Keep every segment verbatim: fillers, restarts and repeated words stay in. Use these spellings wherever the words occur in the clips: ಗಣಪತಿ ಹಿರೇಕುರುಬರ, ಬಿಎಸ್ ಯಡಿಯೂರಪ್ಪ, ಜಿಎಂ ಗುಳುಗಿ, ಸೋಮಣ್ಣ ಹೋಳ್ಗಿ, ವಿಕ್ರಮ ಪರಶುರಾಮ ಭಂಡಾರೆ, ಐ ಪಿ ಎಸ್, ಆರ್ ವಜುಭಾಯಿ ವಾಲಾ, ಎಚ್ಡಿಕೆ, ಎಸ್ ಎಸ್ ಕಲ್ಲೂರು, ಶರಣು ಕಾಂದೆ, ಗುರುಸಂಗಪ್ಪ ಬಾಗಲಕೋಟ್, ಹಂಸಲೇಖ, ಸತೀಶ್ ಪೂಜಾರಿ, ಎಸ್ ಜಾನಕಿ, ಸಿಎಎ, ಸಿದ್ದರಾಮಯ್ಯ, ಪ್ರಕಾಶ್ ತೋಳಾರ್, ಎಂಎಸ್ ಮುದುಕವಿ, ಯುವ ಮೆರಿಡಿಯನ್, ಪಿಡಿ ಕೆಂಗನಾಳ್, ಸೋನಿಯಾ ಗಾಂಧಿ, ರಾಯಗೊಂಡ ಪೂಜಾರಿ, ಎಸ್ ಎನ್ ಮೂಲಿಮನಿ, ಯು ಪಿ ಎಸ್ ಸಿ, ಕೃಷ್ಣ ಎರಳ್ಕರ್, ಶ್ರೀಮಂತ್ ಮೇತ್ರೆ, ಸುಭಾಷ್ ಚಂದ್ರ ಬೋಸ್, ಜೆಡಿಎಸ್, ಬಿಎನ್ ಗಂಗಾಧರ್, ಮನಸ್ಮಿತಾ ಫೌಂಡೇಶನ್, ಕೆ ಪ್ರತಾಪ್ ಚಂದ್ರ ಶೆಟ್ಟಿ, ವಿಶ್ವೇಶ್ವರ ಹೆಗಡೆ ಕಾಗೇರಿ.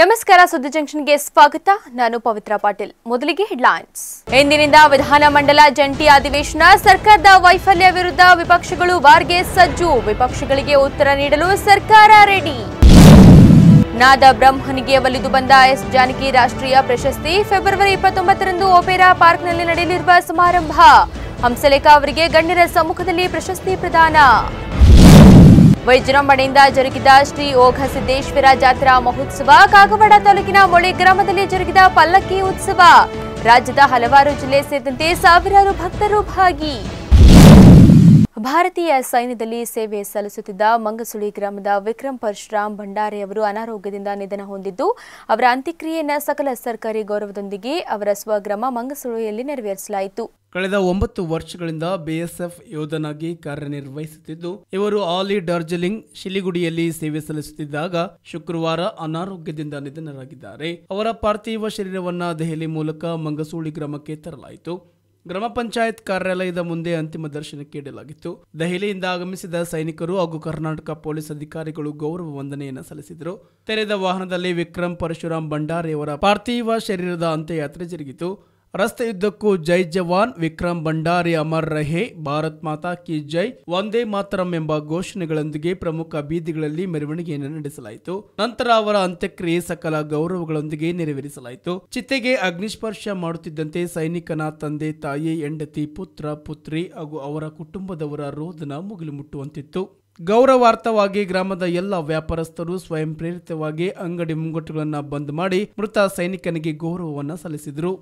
ನಮಸ್ಕಾರ ಸುದ್ದಿ ಜಂಕ್ಷನ್ಗೆ ಸ್ವಾಗತ. ನಾನು ಪವಿತ್ರ ಪಾಟೀಲ್. ಮೊದಲಿಗೆ ಹೆಡ್ಲೈನ್ಸ್. ಇಂದಿನಿಂದ ವಿಧಾನಮಂಡಲ ಜಂಟಿ ಅಧಿವೇಶನ. ಸರ್ಕಾರದ ವೈಫಲ್ಯ ವಿರುದ್ಧ ವಿಪಕ್ಷಗಳು ವಾರ್ಗೆ ಸಜ್ಜು. ವಿಪಕ್ಷಗಳಿಗೆ ಉತ್ತರ ನೀಡಲು ಸರ್ಕಾರ ರೆಡಿ. ನಾದ ಬ್ರಹ್ಮನಿಗೆ ಒಲಿದು ಬಂದ ಎಸ್ ಜಾನಕಿ ರಾಷ್ಟ್ರೀಯ ಪ್ರಶಸ್ತಿ. ಫೆಬ್ರವರಿ ಇಪ್ಪತ್ತೊಂಬತ್ತರಂದು ಒಪೆರಾ ಪಾರ್ಕ್ನಲ್ಲಿ ನಡೆಯಲಿರುವ ಸಮಾರಂಭ. ಹಂಸಲೇಖ ಅವರಿಗೆ ಗಣ್ಯರ ಸಮ್ಮುಖದಲ್ಲಿ ಪ್ರಶಸ್ತಿ ಪ್ರದಾನ. ವೈಜೃಂಭಣೆಯಿಂದ ಜರುಗಿದ ಶ್ರೀ ಓಘ ಸಿದ್ದೇಶ್ವರ ಜಾತ್ರಾ ಮಹೋತ್ಸವ. ಕಾಗವಾಡ ತಾಲೂಕಿನ ಮೊಳೆ ಗ್ರಾಮದಲ್ಲಿ ಜರುಗಿದ ಪಲ್ಲಕ್ಕಿ ಉತ್ಸವ. ರಾಜ್ಯದ ಹಲವಾರು ಜಿಲ್ಲೆ ಸೇರಿದಂತೆ ಸಾವಿರಾರು ಭಕ್ತರು ಭಾಗಿ. ಭಾರತೀಯ ಸೈನ್ಯದಲ್ಲಿ ಸೇವೆ ಸಲ್ಲಿಸುತ್ತಿದ್ದ ಮಂಗಸೂಳಿ ಗ್ರಾಮದ ವಿಕ್ರಮ ಪರಶುರಾಮ ಭಂಡಾರೆ ಅವರು ಅನಾರೋಗ್ಯದಿಂದ ನಿಧನ ಹೊಂದಿದ್ದು, ಅವರ ಅಂತ್ಯಕ್ರಿಯೆಯನ್ನು ಸಕಲ ಸರ್ಕಾರಿ ಗೌರವದೊಂದಿಗೆ ಅವರ ಸ್ವಗ್ರಾಮ ಮಂಗಸೂಳಿಯಲ್ಲಿ ನೆರವೇರಿಸಲಾಯಿತು. ಕಳೆದ ಒಂಬತ್ತು ವರ್ಷಗಳಿಂದ ಬಿಎಸ್ಎಫ್ ಯೋಧನಾಗಿ ಕಾರ್ಯನಿರ್ವಹಿಸುತ್ತಿದ್ದು, ಇವರು ಆಲಿ ಡಾರ್ಜಲಿಂಗ್ ಶಿಲಿಗುಡಿಯಲ್ಲಿ ಸೇವೆ ಸಲ್ಲಿಸುತ್ತಿದ್ದಾಗ ಶುಕ್ರವಾರ ಅನಾರೋಗ್ಯದಿಂದ ನಿಧನರಾಗಿದ್ದಾರೆ. ಅವರ ಪಾರ್ಥಿವ ಶರೀರವನ್ನು ದೆಹಲಿ ಮೂಲಕ ಮಂಗಸೂಳಿ ಗ್ರಾಮಕ್ಕೆ ತರಲಾಯಿತು. ಗ್ರಾಮ ಪಂಚಾಯತ್ ಕಾರ್ಯಾಲಯದ ಮುಂದೆ ಅಂತಿಮ ದರ್ಶನಕ್ಕೆ ಇಡಲಾಗಿತ್ತು. ದೆಹಲಿಯಿಂದ ಆಗಮಿಸಿದ ಸೈನಿಕರು ಹಾಗೂ ಕರ್ನಾಟಕ ಪೊಲೀಸ್ ಅಧಿಕಾರಿಗಳು ಗೌರವ ವಂದನೆಯನ್ನು ಸಲ್ಲಿಸಿದರು. ತೆರೆದ ವಾಹನದಲ್ಲಿ ವಿಕ್ರಮ್ ಪರಶುರಾಮ್ ಭಂಡಾರೆಯವರ ಪಾರ್ಥಿವ ಶರೀರದ ಅಂತ್ಯಯಾತ್ರೆ ಜರುಗಿತು. ರಸ್ತೆಯುದ್ದಕ್ಕೂ ಜೈ ಜವಾನ್, ವಿಕ್ರಮ್ ಭಂಡಾರೆ ಅಮರ್ ರಹೆ, ಭಾರತ್ ಮಾತಾ ಕಿ ಜೈ, ವಂದೇ ಮಾತರಂ ಎಂಬ ಘೋಷಣೆಗಳೊಂದಿಗೆ ಪ್ರಮುಖ ಬೀದಿಗಳಲ್ಲಿ ಮೆರವಣಿಗೆಯನ್ನು ನಡೆಸಲಾಯಿತು. ನಂತರ ಅವರ ಅಂತ್ಯಕ್ರಿಯೆ ಸಕಲ ಗೌರವಗಳೊಂದಿಗೆ ನೆರವೇರಿಸಲಾಯಿತು. ಚಿತೆಗೆ ಅಗ್ನಿಸ್ಪರ್ಶ ಮಾಡುತ್ತಿದ್ದಂತೆ ಸೈನಿಕನ ತಂದೆ ತಾಯಿ, ಹೆಂಡತಿ, ಪುತ್ರ ಪುತ್ರಿ ಹಾಗೂ ಅವರ ಕುಟುಂಬದವರ ರೋದನ ಮುಗಿಲು ಮುಟ್ಟುವಂತಿತ್ತು. ಗೌರವಾರ್ಥವಾಗಿ ಗ್ರಾಮದ ಎಲ್ಲ ವ್ಯಾಪಾರಸ್ಥರು ಸ್ವಯಂ ಪ್ರೇರಿತವಾಗಿ ಅಂಗಡಿ ಮುಂಗಟ್ಟುಗಳನ್ನು ಬಂದ್ ಮಾಡಿ ಮೃತ ಸೈನಿಕನಿಗೆ ಗೌರವವನ್ನು ಸಲ್ಲಿಸಿದರು.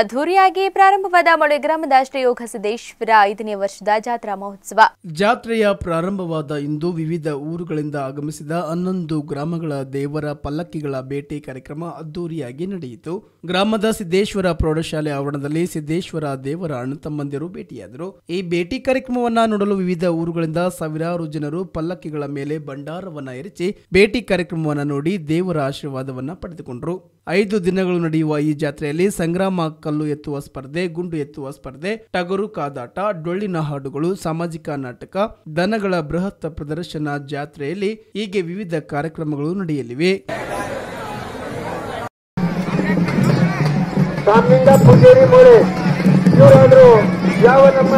ಅದ್ದೂರಿಯಾಗಿ ಪ್ರಾರಂಭವಾದ ಮೊಳೆ ಗ್ರಾಮದ ಶ್ರೀ ಯೋಗ ಸಿದ್ದೇಶ್ವರ ಐದನೇ ವರ್ಷದ ಜಾತ್ರಾ ಮಹೋತ್ಸವ. ಜಾತ್ರೆಯ ಪ್ರಾರಂಭವಾದ ಇಂದು ವಿವಿಧ ಊರುಗಳಿಂದ ಆಗಮಿಸಿದ ಹನ್ನೊಂದು ಗ್ರಾಮಗಳ ದೇವರ ಪಲ್ಲಕ್ಕಿಗಳ ಭೇಟಿ ಕಾರ್ಯಕ್ರಮ ಅದ್ದೂರಿಯಾಗಿ ನಡೆಯಿತು. ಗ್ರಾಮದ ಸಿದ್ದೇಶ್ವರ ಪ್ರೌಢಶಾಲೆ ಆವರಣದಲ್ಲಿ ಸಿದ್ದೇಶ್ವರ ದೇವರ ಅಣ್ಣ ತಮ್ಮಂದಿರು ಭೇಟಿಯಾದರು. ಈ ಭೇಟಿ ಕಾರ್ಯಕ್ರಮವನ್ನ ನೋಡಲು ವಿವಿಧ ಊರುಗಳಿಂದ ಸಾವಿರಾರು ಜನರು ಪಲ್ಲಕ್ಕಿಗಳ ಮೇಲೆ ಭಂಡಾರವನ್ನ ಎರಚಿ ಭೇಟಿ ಕಾರ್ಯಕ್ರಮವನ್ನ ನೋಡಿ ದೇವರ ಆಶೀರ್ವಾದವನ್ನ ಪಡೆದುಕೊಂಡರು. ಐದು ದಿನಗಳು ನಡೆಯುವ ಈ ಜಾತ್ರೆಯಲ್ಲಿ ಸಂಗ್ರಾಮ, ಕಲ್ಲು ಎತ್ತುವ ಸ್ಪರ್ಧೆ, ಗುಂಡು ಎತ್ತುವ ಸ್ಪರ್ಧೆ, ಟಗರು ಕಾದಾಟ, ಡೊಳ್ಳಿನ ಹಾಡುಗಳು, ಸಾಮಾಜಿಕ ನಾಟಕ, ದನಗಳ ಬೃಹತ್ ಪ್ರದರ್ಶನ. ಜಾತ್ರೆಯಲ್ಲಿ ಹೀಗೆ ವಿವಿಧ ಕಾರ್ಯಕ್ರಮಗಳು ನಡೆಯಲಿವೆ. ಯಾವ ನಮ್ಮ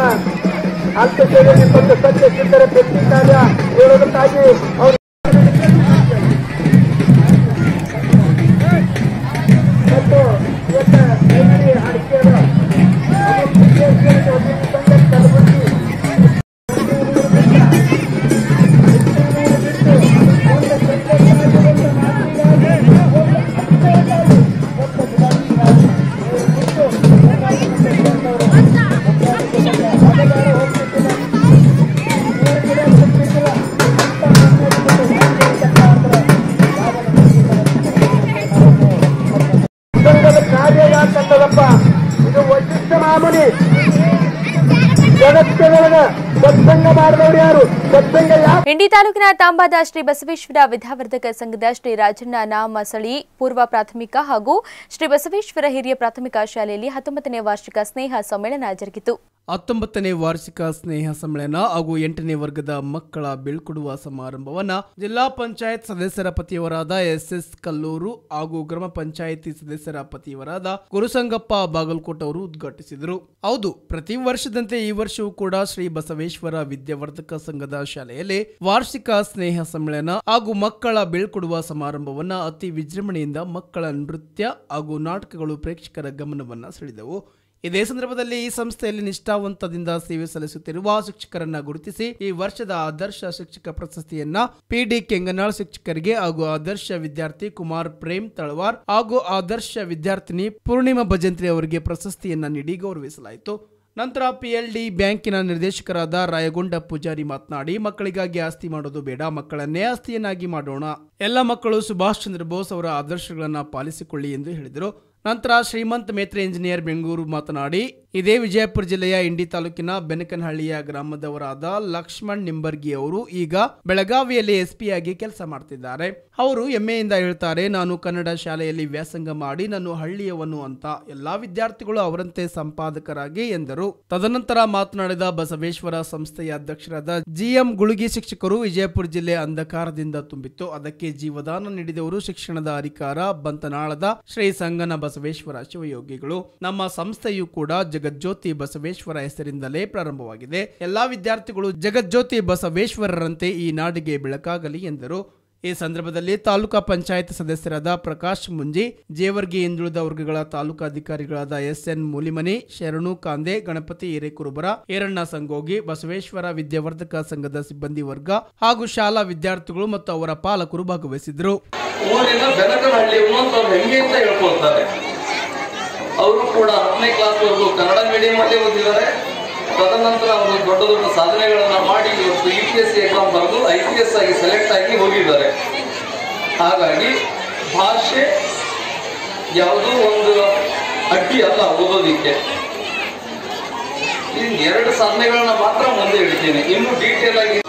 ಇಂಡಿ ತಾಲೂಕಿನ ತಾಂಬಾದ ಶ್ರೀ ಬಸವೇಶ್ವರ ವಿದ್ಯಾವರ್ಧಕ ಸಂಘದ ಶ್ರೀ ರಾಜಣ್ಣ ನಾಮಸಳಿ ಪೂರ್ವ ಪ್ರಾಥಮಿಕ ಹಾಗೂ ಶ್ರೀ ಬಸವೇಶ್ವರ ಹಿರಿಯ ಪ್ರಾಥಮಿಕ ಶಾಲೆಯಲ್ಲಿ ಹತ್ತೊಂಬತ್ತನೇ ವಾರ್ಷಿಕ ಸ್ನೇಹ ಸಮ್ಮೇಳನ ಜರುಗಿತು. ಹತ್ತೊಂಬತ್ತನೇ ವಾರ್ಷಿಕ ಸ್ನೇಹ ಸಮ್ಮೇಳನ ಹಾಗೂ ಎಂಟನೇ ವರ್ಗದ ಮಕ್ಕಳ ಬೀಳ್ಕೊಡುವ ಸಮಾರಂಭವನ್ನ ಜಿಲ್ಲಾ ಪಂಚಾಯತ್ ಸದಸ್ಯರ ಪತಿಯವರಾದ ಎಸ್ ಎಸ್ ಕಲ್ಲೂರು ಹಾಗೂ ಗ್ರಾಮ ಪಂಚಾಯಿತಿ ಸದಸ್ಯರ ಪತಿಯವರಾದ ಗುರುಸಂಗಪ್ಪ ಬಾಗಲಕೋಟ್ ಅವರು ಉದ್ಘಾಟಿಸಿದರು. ಹೌದು, ಪ್ರತಿ ವರ್ಷದಂತೆ ಈ ವರ್ಷವೂ ಕೂಡ ಶ್ರೀ ಬಸವೇಶ್ವರ ವಿದ್ಯಾವರ್ಧಕ ಸಂಘದ ಶಾಲೆಯಲ್ಲಿ ವಾರ್ಷಿಕ ಸ್ನೇಹ ಸಮ್ಮೇಳನ ಹಾಗೂ ಮಕ್ಕಳ ಬೀಳ್ಕೊಡುವ ಸಮಾರಂಭವನ್ನ ಅತಿ ವಿಜೃಂಭಣೆಯಿಂದ ಮಕ್ಕಳ ನೃತ್ಯ ಹಾಗೂ ನಾಟಕಗಳು ಪ್ರೇಕ್ಷಕರ ಗಮನವನ್ನ ಸೆಳೆದವು. ಇದೇ ಸಂದರ್ಭದಲ್ಲಿ ಈ ಸಂಸ್ಥೆಯಲ್ಲಿ ನಿಷ್ಠಾವಂತದಿಂದ ಸೇವೆ ಸಲ್ಲಿಸುತ್ತಿರುವ ಶಿಕ್ಷಕರನ್ನ ಗುರುತಿಸಿ ಈ ವರ್ಷದ ಆದರ್ಶ ಶಿಕ್ಷಕ ಪ್ರಶಸ್ತಿಯನ್ನ ಪಿಡಿ ಕೆಂಗನಾಳ್ ಶಿಕ್ಷಕರಿಗೆ ಹಾಗೂ ಆದರ್ಶ ವಿದ್ಯಾರ್ಥಿ ಕುಮಾರ್ ಪ್ರೇಮ್ ತಳವಾರ್ ಹಾಗೂ ಆದರ್ಶ ವಿದ್ಯಾರ್ಥಿನಿ ಪೂರ್ಣಿಮಾ ಭಜಂತ್ರಿ ಅವರಿಗೆ ಪ್ರಶಸ್ತಿಯನ್ನ ನೀಡಿ ಗೌರವಿಸಲಾಯಿತು. ನಂತರ ಪಿಎಲ್ಡಿ ಬ್ಯಾಂಕಿನ ನಿರ್ದೇಶಕರಾದ ರಾಯಗೊಂಡ ಪೂಜಾರಿ ಮಾತನಾಡಿ, ಮಕ್ಕಳಿಗಾಗಿ ಆಸ್ತಿ ಮಾಡೋದು ಬೇಡ, ಮಕ್ಕಳನ್ನೇ ಆಸ್ತಿಯನ್ನಾಗಿ ಮಾಡೋಣ. ಎಲ್ಲ ಮಕ್ಕಳು ಸುಭಾಷ್ ಚಂದ್ರ ಬೋಸ್ ಅವರ ಆದರ್ಶಗಳನ್ನ ಪಾಲಿಸಿಕೊಳ್ಳಿ ಎಂದು ಹೇಳಿದರು. ನಂತರ ಶ್ರೀಮಂತ್ ಮೇತ್ರೆ ಇಂಜಿನಿಯರ್ ಬೆಂಗಳೂರು ಮಾತನಾಡಿ, ಇದೇ ವಿಜಯಪುರ ಜಿಲ್ಲೆಯ ಇಂಡಿ ತಾಲೂಕಿನ ಬೆನಕನಹಳ್ಳಿಯ ಗ್ರಾಮದವರಾದ ಲಕ್ಷ್ಮಣ್ ನಿಂಬರ್ಗಿ ಅವರು ಈಗ ಬೆಳಗಾವಿಯಲ್ಲಿ ಎಸ್ಪಿಯಾಗಿ ಕೆಲಸ ಮಾಡ್ತಿದ್ದಾರೆ. ಅವರು ಹೆಮ್ಮೆಯಿಂದ ಹೇಳ್ತಾರೆ, ನಾನು ಕನ್ನಡ ಶಾಲೆಯಲ್ಲಿ ವ್ಯಾಸಂಗ ಮಾಡಿ ನಾನು ಹಳ್ಳಿಯವನು ಅಂತ. ಎಲ್ಲಾ ವಿದ್ಯಾರ್ಥಿಗಳು ಅವರಂತೆ ಸಂಪಾದಕರಾಗಿ ಎಂದರು. ತದನಂತರ ಮಾತನಾಡಿದ ಬಸವೇಶ್ವರ ಸಂಸ್ಥೆಯ ಅಧ್ಯಕ್ಷರಾದ ಜಿಎಂ ಗುಳುಗಿ ಶಿಕ್ಷಕರು, ವಿಜಯಪುರ ಜಿಲ್ಲೆ ಅಂಧಕಾರದಿಂದ ತುಂಬಿತ್ತು, ಅದಕ್ಕೆ ಜೀವದಾನ ನೀಡಿದವರು ಶಿಕ್ಷಣದ ಅಧಿಕಾರ ಬಂತನಾಳದ ಶ್ರೀ ಸಂಗನ ಬಸವೇಶ್ವರ ಶಿವಯೋಗಿಗಳು. ನಮ್ಮ ಸಂಸ್ಥೆಯೂ ಕೂಡ ಜಗಜ್ಯೋತಿ ಬಸವೇಶ್ವರ ಹೆಸರಿಂದಲೇ ಪ್ರಾರಂಭವಾಗಿದೆ. ಎಲ್ಲಾ ವಿದ್ಯಾರ್ಥಿಗಳು ಜಗಜ್ಯೋತಿ ಬಸವೇಶ್ವರರಂತೆ ಈ ನಾಡಿಗೆ ಬೆಳಕಾಗಲಿ ಎಂದರು. ಈ ಸಂದರ್ಭದಲ್ಲಿ ತಾಲೂಕಾ ಪಂಚಾಯತ್ ಸದಸ್ಯರಾದ ಪ್ರಕಾಶ್ ಮುಂಜಿ, ಜೇವರ್ಗಿ ಹಿಂದುಳಿದ ವರ್ಗಗಳ ತಾಲೂಕಾ ಅಧಿಕಾರಿಗಳಾದ ಎಸ್ ಎನ್ ಮೂಲಿಮನಿ, ಶರಣು ಕಾಂದೆ, ಗಣಪತಿ ಹಿರೇಕುರುಬರ, ಏರಣ್ಣ ಸಂಗೋಗಿ, ಬಸವೇಶ್ವರ ವಿದ್ಯಾವರ್ಧಕ ಸಂಘದ ಸಿಬ್ಬಂದಿ ವರ್ಗ ಹಾಗೂ ಶಾಲಾ ವಿದ್ಯಾರ್ಥಿಗಳು ಮತ್ತು ಅವರ ಪಾಲಕರು ಭಾಗವಹಿಸಿದ್ರು. ಅವರು ಕೂಡ ಹತ್ತನೇ ಕ್ಲಾಸ್ವರೆಗೂ ಕನ್ನಡ ಮೀಡಿಯಮಲ್ಲಿ ಓದಿದ್ದಾರೆ. ತದನಂತರ ಅವರು ದೊಡ್ಡ ದೊಡ್ಡ ಸಾಧನೆಗಳನ್ನು ಮಾಡಿ ಇವತ್ತು ಯು ಪಿ ಎಸ್ ಸಿ exam ಬರೆದು ಐ ಪಿ ಎಸ್ ಆಗಿ ಸೆಲೆಕ್ಟ್ ಆಗಿ ಹೋಗಿದ್ದಾರೆ. ಹಾಗಾಗಿ ಭಾಷೆ ಯಾವುದೋ ಒಂದು ಅಡ್ಡಿ ಅಲ್ಲ ಓದೋದಿಕ್ಕೆ. ಇನ್ನು ಎರಡು ಸಾಧನೆಗಳನ್ನ ಮಾತ್ರ ಮುಂದೆ ಇಡ್ತೀನಿ, ಇನ್ನು ಡೀಟೇಲ್ ಆಗಿ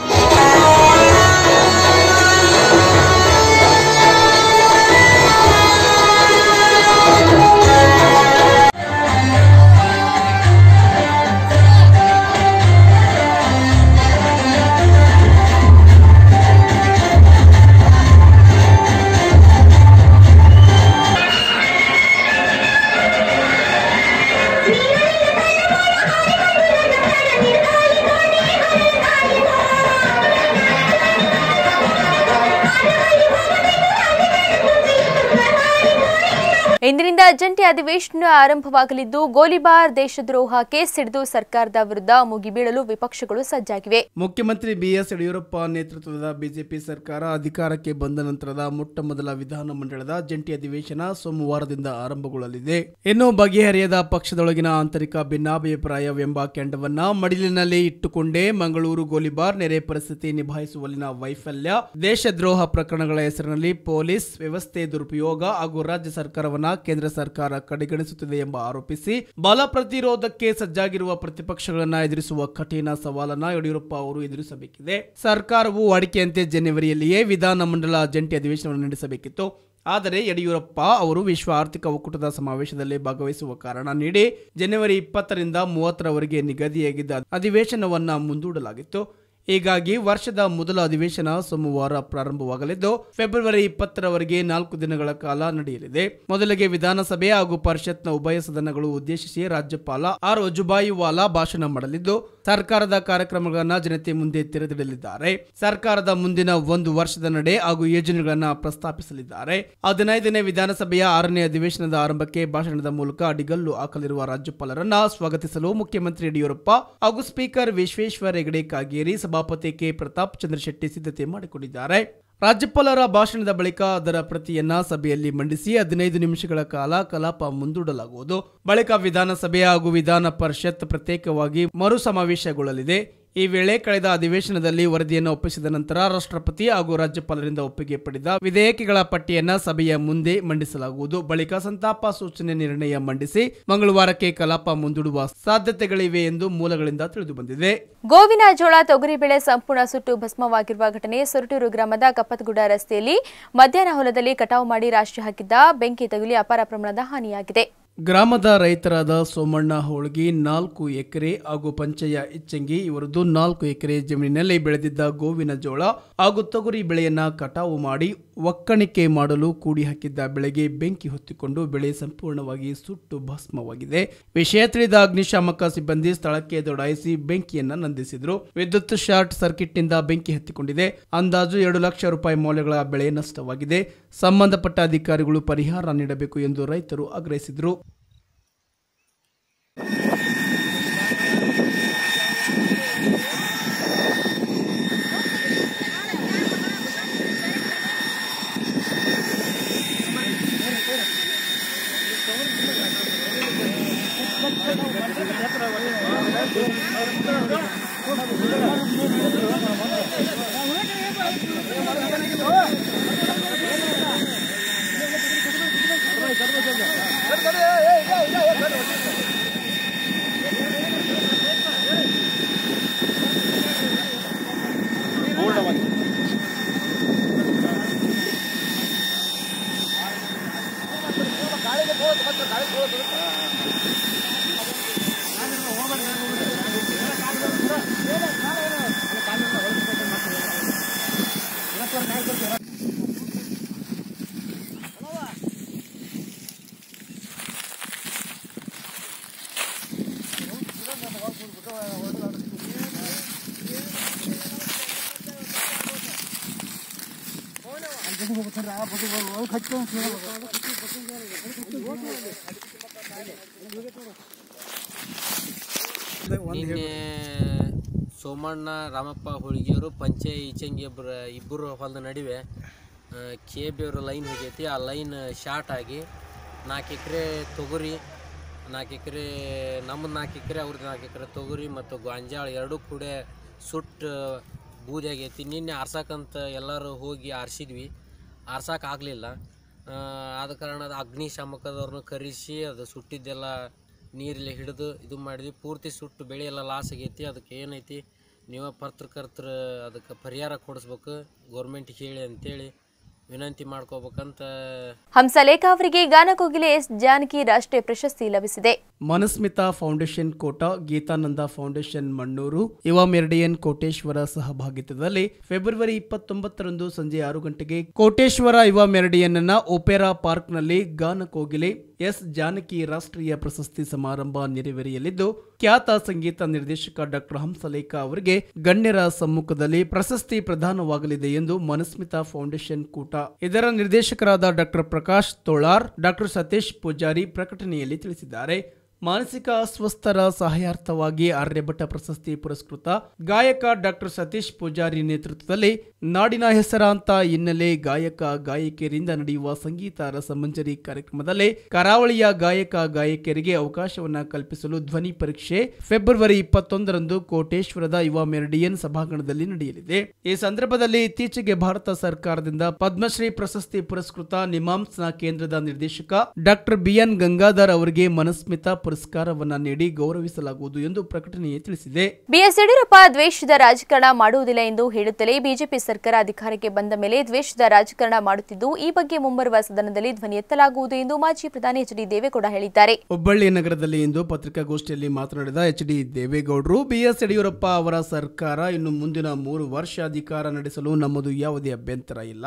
ಇಂದಿನಿಂದ ಜಂಟಿ ಅಧಿವೇಶನ ಆರಂಭವಾಗಲಿದ್ದು, ಗೋಲಿಬಾರ್ ದೇಶದ್ರೋಹ ಕೇಸ್ ಹಿಡಿದು ಸರ್ಕಾರದ ವಿರುದ್ಧ ಮುಗಿಬೀಳಲು ವಿಪಕ್ಷಗಳು ಸಜ್ಜಾಗಿವೆ. ಮುಖ್ಯಮಂತ್ರಿ ಬಿಎಸ್ ಯಡಿಯೂರಪ್ಪ ನೇತೃತ್ವದ ಬಿಜೆಪಿ ಸರ್ಕಾರ ಅಧಿಕಾರಕ್ಕೆ ಬಂದ ನಂತರದ ಮೊಟ್ಟ ಮೊದಲ ವಿಧಾನಮಂಡಲದ ಜಂಟಿ ಅಧಿವೇಶನ ಸೋಮವಾರದಿಂದ ಆರಂಭಗೊಳ್ಳಲಿದೆ. ಇನ್ನೂ ಬಗೆಹರಿಯದ ಪಕ್ಷದೊಳಗಿನ ಆಂತರಿಕ ಭಿನ್ನಾಭಿಪ್ರಾಯವೆಂಬ ಕೆಂಡವನ್ನ ಮಡಿಲಿನಲ್ಲಿ ಇಟ್ಟುಕೊಂಡೇ ಮಂಗಳೂರು ಗೋಲಿಬಾರ್, ನೆರೆ ಪರಿಸ್ಥಿತಿ ನಿಭಾಯಿಸುವಲ್ಲಿನ ವೈಫಲ್ಯ, ದೇಶದ್ರೋಹ ಪ್ರಕರಣಗಳ ಹೆಸರಿನಲ್ಲಿ ಪೊಲೀಸ್ ವ್ಯವಸ್ಥೆ ದುರುಪಯೋಗ ಹಾಗೂ ರಾಜ್ಯ ಸರ್ಕಾರವನ್ನ ಕೇಂದ್ರ ಸರ್ಕಾರ ಕಡೆಗಣಿಸುತ್ತಿದೆ ಎಂಬ ಆರೋಪಿಸಿ ಬಲ ಪ್ರತಿರೋಧಕ್ಕೆ ಸಜ್ಜಾಗಿರುವ ಪ್ರತಿಪಕ್ಷಗಳನ್ನ ಎದುರಿಸುವ ಕಠಿಣ ಸವಾಲನ್ನ ಯಡಿಯೂರಪ್ಪ ಅವರು ಎದುರಿಸಬೇಕಿದೆ. ಸರ್ಕಾರವು ವಾಡಿಕೆಯಂತೆ ಜನವರಿಯಲ್ಲಿಯೇ ವಿಧಾನಮಂಡಲ ಜಂಟಿ ಅಧಿವೇಶನವನ್ನು ನಡೆಸಬೇಕಿತ್ತು. ಆದರೆ ಯಡಿಯೂರಪ್ಪ ಅವರು ವಿಶ್ವ ಆರ್ಥಿಕ ಒಕ್ಕೂಟದ ಸಮಾವೇಶದಲ್ಲಿ ಭಾಗವಹಿಸುವ ಕಾರಣ ನೀಡಿ ಜನವರಿ ಇಪ್ಪತ್ತರಿಂದ ಮೂವತ್ತರವರೆಗೆ ನಿಗದಿಯಾಗಿದ್ದ ಅಧಿವೇಶನವನ್ನ ಮುಂದೂಡಲಾಗಿತ್ತು. ಹೀಗಾಗಿ ವರ್ಷದ ಮೊದಲ ಅಧಿವೇಶನ ಸೋಮವಾರ ಪ್ರಾರಂಭವಾಗಲಿದ್ದು, ಫೆಬ್ರವರಿ ಇಪ್ಪತ್ತರವರೆಗೆ ನಾಲ್ಕು ದಿನಗಳ ಕಾಲ ನಡೆಯಲಿದೆ. ಮೊದಲಿಗೆ ವಿಧಾನಸಭೆ ಹಾಗೂ ಪರಿಷತ್ನ ಉಭಯ ಸದನಗಳು ಉದ್ದೇಶಿಸಿ ರಾಜ್ಯಪಾಲ ಆರ್ ವಜುಭಾಯಿ ವಾಲಾ ಭಾಷಣ ಮಾಡಲಿದ್ದು, ಸರ್ಕಾರದ ಕಾರ್ಯಕ್ರಮಗಳನ್ನ ಜನತೆ ಮುಂದೆ ತೆರೆದಿಡಲಿದ್ದಾರೆ. ಸರ್ಕಾರದ ಮುಂದಿನ ಒಂದು ವರ್ಷದ ನಡೆ ಹಾಗೂ ಯೋಜನೆಗಳನ್ನ ಪ್ರಸ್ತಾಪಿಸಲಿದ್ದಾರೆ. ಹದಿನೈದನೇ ವಿಧಾನಸಭೆಯ ಆರನೇ ಅಧಿವೇಶನದ ಆರಂಭಕ್ಕೆ ಭಾಷಣದ ಮೂಲಕ ಅಡಿಗಲ್ಲು ಹಾಕಲಿರುವ ರಾಜ್ಯಪಾಲರನ್ನ ಸ್ವಾಗತಿಸಲು ಮುಖ್ಯಮಂತ್ರಿ ಯಡಿಯೂರಪ್ಪ ಹಾಗೂ ಸ್ಪೀಕರ್ ವಿಶ್ವೇಶ್ವರ ಹೆಗಡೆ ಕಾಗೇರಿ, ಸಭಾಪತಿ ಕೆ ಪ್ರತಾಪ್ ಚಂದ್ರ ಶೆಟ್ಟಿ ಸಿದ್ಧತೆ ಮಾಡಿಕೊಂಡಿದ್ದಾರೆ. ರಾಜ್ಯಪಾಲರ ಭಾಷಣದ ಬಳಿಕ ಅದರ ಪ್ರತಿಯನ್ನ ಸಭೆಯಲ್ಲಿ ಮಂಡಿಸಿ ಹದಿನೈದು ನಿಮಿಷಗಳ ಕಾಲ ಕಲಾಪ ಮುಂದೂಡಲಾಗುವುದು. ಬಳಿಕ ವಿಧಾನಸಭೆ ಹಾಗೂ ವಿಧಾನ ಪರಿಷತ್ ಪ್ರತ್ಯೇಕವಾಗಿ ಮರು ಸಮಾವೇಶಗೊಳ್ಳಲಿದೆ. ಈ ವೇಳೆ ಕಳೆದ ಅಧಿವೇಶನದಲ್ಲಿ ವರದಿಯನ್ನು ಒಪ್ಪಿಸಿದ ನಂತರ ರಾಷ್ಟ್ರಪತಿ ಹಾಗೂ ರಾಜ್ಯಪಾಲರಿಂದ ಒಪ್ಪಿಗೆ ಪಡೆದ ವಿಧೇಯಕಗಳ ಪಟ್ಟಿಯನ್ನು ಸಭೆಯ ಮುಂದೆ ಮಂಡಿಸಲಾಗುವುದು. ಬಳಿಕ ಸಂತಾಪ ಸೂಚನೆ ನಿರ್ಣಯ ಮಂಡಿಸಿ ಮಂಗಳವಾರಕ್ಕೆ ಕಲಾಪ ಮುಂದೂಡುವ ಸಾಧ್ಯತೆಗಳಿವೆ ಎಂದು ಮೂಲಗಳಿಂದ ತಿಳಿದುಬಂದಿದೆ. ಗೋವಿನ ಜೋಳ, ತೊಗರಿಬೇಳೆ ಸಂಪೂರ್ಣ ಸುಟ್ಟು ಭಸ್ಮವಾಗಿರುವ ಘಟನೆ ಸೊರಟೂರು ಗ್ರಾಮದ ಕಪ್ಪತ್ಗುಡ ರಸ್ತೆಯಲ್ಲಿ ಮಧ್ಯಾಹ್ನ ಹೊಲದಲ್ಲಿ ಕಟಾವು ಮಾಡಿ ರಾಶಿ ಹಾಕಿದ್ದ ಬೆಂಕಿ ತಗುಲಿ ಅಪಾರ ಪ್ರಮಾಣದ ಹಾನಿಯಾಗಿದೆ. ಗ್ರಾಮದ ರೈತರಾದ ಸೋಮಣ್ಣ ಹೋಳ್ಗಿ ನಾಲ್ಕು ಎಕರೆ ಹಾಗೂ ಪಂಚಯ್ಯ ಇಚ್ಚಂಗಿ ಇವರದ್ದು ನಾಲ್ಕು ಎಕರೆ ಜಮೀನಿನಲ್ಲಿ ಬೆಳೆದಿದ್ದ ಗೋವಿನ ಜೋಳ ಹಾಗೂ ತೊಗರಿ ಬೆಳೆಯನ್ನ ಕಟಾವು ಮಾಡಿ ಒಕ್ಕಣಿಕೆ ಮಾಡಲು ಕೂಡಿ ಹಾಕಿದ್ದ ಬೆಳೆಗೆ ಬೆಂಕಿ ಹೊತ್ತಿಕೊಂಡು ಬೆಳೆ ಸಂಪೂರ್ಣವಾಗಿ ಸುಟ್ಟು ಭಸ್ಮವಾಗಿದೆ. ವಿಷಯ ತಿಳಿದ ಅಗ್ನಿಶಾಮಕ ಸಿಬ್ಬಂದಿ ಸ್ಥಳಕ್ಕೆ ದೌಡಾಯಿಸಿ ಬೆಂಕಿಯನ್ನ ನಂದಿಸಿದ್ರು. ವಿದ್ಯುತ್ ಶಾರ್ಟ್ ಸರ್ಕಿಟ್ನಿಂದ ಬೆಂಕಿ ಹತ್ತಿಕೊಂಡಿದೆ. ಅಂದಾಜು ಎರಡು ಲಕ್ಷ ರೂಪಾಯಿ ಮೌಲ್ಯಗಳ ಬೆಳೆ ನಷ್ಟವಾಗಿದೆ. ಸಂಬಂಧಪಟ್ಟ ಅಧಿಕಾರಿಗಳು ಪರಿಹಾರ ನೀಡಬೇಕು ಎಂದು ರೈತರು ಆಗ್ರಹಿಸಿದರು. ನಿನ್ನೆ ಸೋಮಣ್ಣ ರಾಮಪ್ಪ ಹೋಳಿಗೆಯವರು ಪಂಚೆ ಈಚಂಗಿ ಇಬ್ಬರು ಇಬ್ಬರು ಹೊಲದ ನಡುವೆ ಕೆ ಬಿ ಅವರ ಲೈನ್ ಹೋಗೈತಿ. ಆ ಲೈನ್ ಶಾರ್ಟ್ ಆಗಿ ನಾಲ್ಕು ಎಕರೆ ತೊಗರಿ, ನಾಲ್ಕು ಎಕರೆ ನಮ್ಮದು ನಾಲ್ಕು ಎಕರೆ ಅವ್ರದ್ದು ನಾಲ್ಕು ಎಕರೆ ತೊಗರಿ ಮತ್ತು ಗಾಂಜಾಳ ಎರಡೂ ಕೂಡ ಸುಟ್ಟು ಬೂದಿ ಆಗೈತಿ. ನಿನ್ನೆ ಆರ್ಸಕ್ಕಂತ ಎಲ್ಲರೂ ಹೋಗಿ ಆರಿಸಿದ್ವಿ, ಆರ್ಸೋಕ್ಕಾಗಲಿಲ್ಲ. ಆದ ಕಾರಣ ಅದು ಅಗ್ನಿಶಾಮಕದವ್ರನ್ನ ಕರೆಸಿ ಅದು ಸುಟ್ಟಿದ್ದೆಲ್ಲ ನೀರಲ್ಲಿ ಹಿಡಿದು ಇದು ಮಾಡಿದ್ವಿ. ಪೂರ್ತಿ ಸುಟ್ಟು ಬೆಳೆ ಎಲ್ಲ ಲಾಸ್ ಆಗೈತಿ. ಅದಕ್ಕೆ ಏನೈತಿ ನೀವೇ ಪತ್ರಕರ್ತರು ಅದಕ್ಕೆ ಪರಿಹಾರ ಕೊಡಿಸ್ಬೇಕು, ಗೌರ್ಮೆಂಟ್ಗೆ ಹೇಳಿ ಅಂತೇಳಿ ವಿನಂತಿ ಮಾಡ್ಕೋಬೇಕಂತ. ಹಂಸಲೇಖ ಅವರಿಗೆ ಗಾನಕೋಗಿಲೆ ಎಸ್ ಜಾನಕಿ ರಾಷ್ಟ್ರೀಯ ಪ್ರಶಸ್ತಿ ಲಭಿಸಿದೆ. ಮನಸ್ಮಿತಾ ಫೌಂಡೇಶನ್ ಕೋಟ, ಗೀತಾನಂದ ಫೌಂಡೇಶನ್ ಮಣ್ಣೂರು, ಯುವ ಮೆರಿಡಿಯನ್ ಕೋಟೇಶ್ವರ ಸಹಭಾಗಿತ್ವದಲ್ಲಿ ಫೆಬ್ರವರಿ ಇಪ್ಪತ್ತೊಂಬತ್ತರಂದು ಸಂಜೆ ಆರು ಗಂಟೆಗೆ ಕೋಟೇಶ್ವರ ಯುವ ಮೆರಿಡಿಯನ್ನ ಒಪೆರಾ ಪಾರ್ಕ್ನಲ್ಲಿ ಗಾನಕೋಗಿಲೆ ಎಸ್ ಜಾನಕಿ ರಾಷ್ಟ್ರೀಯ ಪ್ರಶಸ್ತಿ ಸಮಾರಂಭ ನೆರವೇರಿಯಲಿದ್ದು, ಖ್ಯಾತ ಸಂಗೀತ ನಿರ್ದೇಶಕ ಡಾಕ್ಟರ್ ಹಂಸಲೇಖ ಅವರಿಗೆ ಗಣ್ಯರ ಸಮ್ಮುಖದಲ್ಲಿ ಪ್ರಶಸ್ತಿ ಪ್ರದಾನವಾಗಲಿದೆ ಎಂದು ಮನಸ್ಮಿತಾ ಫೌಂಡೇಶನ್ ಕೂಟ ಇದರ ನಿರ್ದೇಶಕರಾದ ಡಾಕ್ಟರ್ ಪ್ರಕಾಶ್ ತೋಳಾರ್, ಡಾಕ್ಟರ್ ಸತೀಶ್ ಪೂಜಾರಿ ಪ್ರಕಟಣೆಯಲ್ಲಿ ತಿಳಿಸಿದ್ದಾರೆ. ಮಾನಸಿಕ ಅಸ್ವಸ್ಥರ ಸಹಾಯಾರ್ಥವಾಗಿ ಆರ್ಯಭಟ್ಟ ಪ್ರಶಸ್ತಿ ಪುರಸ್ಕೃತ ಗಾಯಕ ಡಾಕ್ಟರ್ ಸತೀಶ್ ಪೂಜಾರಿ ನೇತೃತ್ವದಲ್ಲಿ ನಾಡಿನ ಹೆಸರಾಂತ ಹಿನ್ನೆಲೆ ಗಾಯಕ ಗಾಯಕಿಯರಿಂದ ನಡೆಯುವ ಸಂಗೀತ ರಸಮಂಜರಿ ಕಾರ್ಯಕ್ರಮದಲ್ಲಿ ಕರಾವಳಿಯ ಗಾಯಕ ಗಾಯಕಿಯರಿಗೆ ಅವಕಾಶವನ್ನು ಕಲ್ಪಿಸಲು ಧ್ವನಿ ಪರೀಕ್ಷೆ ಫೆಬ್ರವರಿ ಇಪ್ಪತ್ತೊಂದರಂದು ಕೋಟೇಶ್ವರದ ಯುವ ಮೆರಿಡಿಯನ್ ಸಭಾಂಗಣದಲ್ಲಿ ನಡೆಯಲಿದೆ. ಈ ಸಂದರ್ಭದಲ್ಲಿ ಇತ್ತೀಚೆಗೆ ಭಾರತ ಸರ್ಕಾರದಿಂದ ಪದ್ಮಶ್ರೀ ಪ್ರಶಸ್ತಿ ಪುರಸ್ಕೃತ ನಿಮಾಮ್ಸ್ನ ಕೇಂದ್ರದ ನಿರ್ದೇಶಕ ಡಾಕ್ಟರ್ ಬಿಎನ್ ಗಂಗಾಧರ್ ಅವರಿಗೆ ಮನಸ್ಮಿತಾ ಪುರಸ್ಕಾರವನ್ನ ನೀಡಿ ಗೌರವಿಸಲಾಗುವುದು ಎಂದು ಪ್ರಕಟಣೆಯೇ ತಿಳಿಸಿದೆ. ಬಿಎಸ್ ಯಡಿಯೂರಪ್ಪ ದ್ವೇಷದ ರಾಜಕಾರಣ ಮಾಡುವುದಿಲ್ಲ ಎಂದು ಹೇಳುತ್ತಲೇ ಬಿಜೆಪಿ ಸರ್ಕಾರ ಅಧಿಕಾರಕ್ಕೆ ಬಂದ ಮೇಲೆ ದ್ವೇಷದ ರಾಜಕಾರಣ ಮಾಡುತ್ತಿದ್ದು, ಈ ಬಗ್ಗೆ ಮುಂಬರುವ ಸದನದಲ್ಲಿ ಧ್ವನಿ ಎತ್ತಲಾಗುವುದು ಎಂದು ಮಾಜಿ ಪ್ರಧಾನಿ ಎಚ್ ಡಿ ದೇವೇಗೌಡ ಹೇಳಿದ್ದಾರೆ. ಹುಬ್ಬಳ್ಳಿ ನಗರದಲ್ಲಿ ಇಂದು ಪತ್ರಿಕಾಗೋಷ್ಠಿಯಲ್ಲಿ ಮಾತನಾಡಿದ ಎಚ್ ಡಿ ದೇವೇಗೌಡರು, ಬಿಎಸ್ ಯಡಿಯೂರಪ್ಪ ಅವರ ಸರ್ಕಾರ ಇನ್ನು ಮುಂದಿನ ಮೂರು ವರ್ಷ ಅಧಿಕಾರ ನಡೆಸಲು ನಮ್ಮದು ಯಾವುದೇ ಅಭ್ಯಂತರ ಇಲ್ಲ.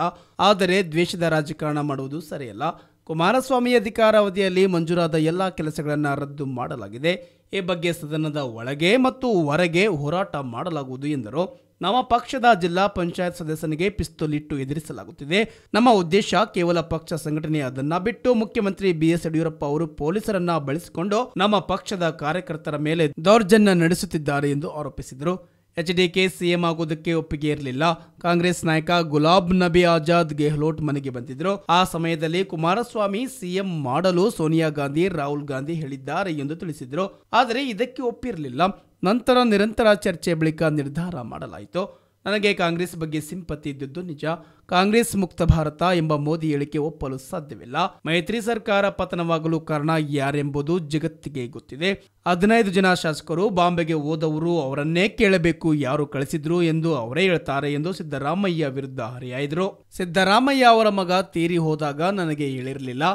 ಆದರೆ ದ್ವೇಷದ ರಾಜಕಾರಣ ಮಾಡುವುದು ಸರಿಯಲ್ಲ. ಕುಮಾರಸ್ವಾಮಿ ಅಧಿಕಾರಾವಧಿಯಲ್ಲಿ ಮಂಜೂರಾದ ಎಲ್ಲ ಕೆಲಸಗಳನ್ನು ರದ್ದು ಮಾಡಲಾಗಿದೆ. ಈ ಬಗ್ಗೆ ಸದನದ ಒಳಗೆ ಮತ್ತು ಹೊರಗೆ ಹೋರಾಟ ಮಾಡಲಾಗುವುದು ಎಂದರು. ನಮ್ಮ ಪಕ್ಷದ ಜಿಲ್ಲಾ ಪಂಚಾಯತ್ ಸದಸ್ಯನಿಗೆ ಪಿಸ್ತೂಲಿಟ್ಟು ಎದುರಿಸಲಾಗುತ್ತಿದೆ. ನಮ್ಮ ಉದ್ದೇಶ ಕೇವಲ ಪಕ್ಷ ಸಂಘಟನೆ. ಅದನ್ನ ಬಿಟ್ಟು ಮುಖ್ಯಮಂತ್ರಿ ಬಿಎಸ್ ಯಡಿಯೂರಪ್ಪ ಅವರು ಪೊಲೀಸರನ್ನ ಬಳಸಿಕೊಂಡು ನಮ್ಮ ಪಕ್ಷದ ಕಾರ್ಯಕರ್ತರ ಮೇಲೆ ದೌರ್ಜನ್ಯ ನಡೆಸುತ್ತಿದ್ದಾರೆ ಎಂದು ಆರೋಪಿಸಿದರು. ಎಚ್ಡಿಕೆ ಸಿಎಂ ಆಗುವುದಕ್ಕೆ ಒಪ್ಪಿಗೆ ಇರಲಿಲ್ಲ. ಕಾಂಗ್ರೆಸ್ ನಾಯಕ ಗುಲಾಬ್ ನಬಿ ಆಜಾದ್ ಗೆಹ್ಲೋಟ್ ಮನೆಗೆ ಬಂದಿದ್ರು. ಆ ಸಮಯದಲ್ಲಿ ಕುಮಾರಸ್ವಾಮಿ ಸಿಎಂ ಮಾಡಲು ಸೋನಿಯಾ ಗಾಂಧಿ, ರಾಹುಲ್ ಗಾಂಧಿ ಹೇಳಿದ್ದಾರೆ ಎಂದು ತಿಳಿಸಿದ್ರು. ಆದರೆ ಇದಕ್ಕೆ ಒಪ್ಪಿರಲಿಲ್ಲ. ನಂತರ ನಿರಂತರ ಚರ್ಚೆ ಬಳಿಕ ನಿರ್ಧಾರ ಮಾಡಲಾಯಿತು. ನನಗೆ ಕಾಂಗ್ರೆಸ್ ಬಗ್ಗೆ ಸಿಂಪತಿ ಇದ್ದದ್ದು ನಿಜ. ಕಾಂಗ್ರೆಸ್ ಮುಕ್ತ ಭಾರತ ಎಂಬ ಮೋದಿ ಹೇಳಿಕೆ ಒಪ್ಪಲು ಸಾಧ್ಯವಿಲ್ಲ. ಮೈತ್ರಿ ಸರ್ಕಾರ ಪತನವಾಗಲು ಕಾರಣ ಯಾರೆಂಬುದು ಜಗತ್ತಿಗೆ ಗೊತ್ತಿದೆ. ಹದಿನೈದು ಜನ ಶಾಸಕರು ಬಾಂಬೆಗೆ ಹೋದವರು, ಅವರನ್ನೇ ಕೇಳಬೇಕು ಯಾರು ಕಳಿಸಿದ್ರು ಎಂದು ಅವರೇ ಹೇಳ್ತಾರೆ ಎಂದು ಸಿದ್ದರಾಮಯ್ಯ ವಿರುದ್ಧ ಹರಿಹಾಯ್ದರು. ಸಿದ್ದರಾಮಯ್ಯ ಅವರ ಮಗ ತೀರಿ ಹೋದಾಗ ನನಗೆ ಹೇಳಿರಲಿಲ್ಲ.